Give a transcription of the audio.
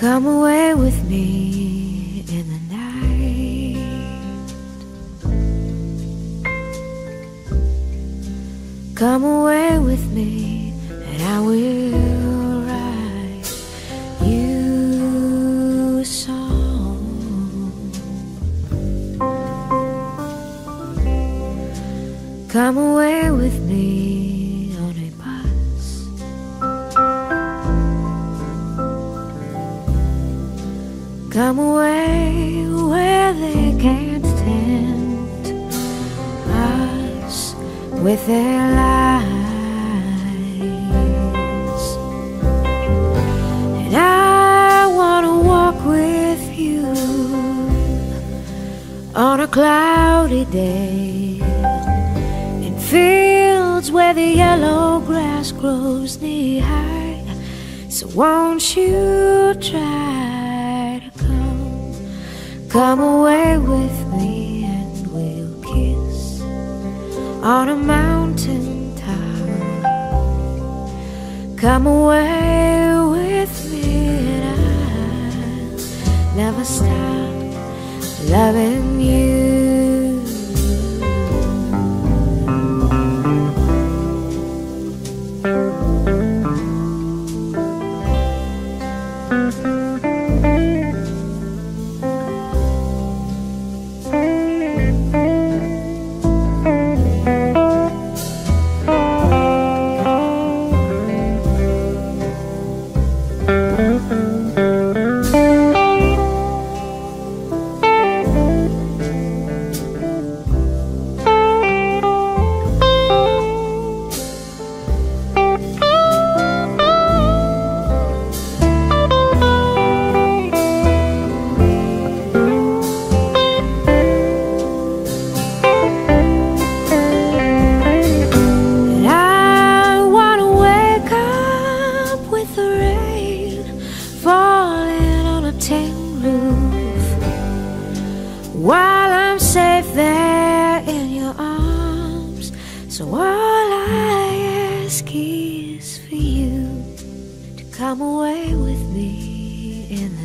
Come away with me in the night. Come away with me and I will write you a song. Come away with me. Come away where they can't tempt us with their lies. And I want to walk with you on a cloudy day, in fields where the yellow grass grows knee high. So won't you try? Come away with me and we'll kiss on a mountain top. Come away with me and I'll never stop loving you. While I'm safe there in your arms, so all I ask is for you to come away with me in the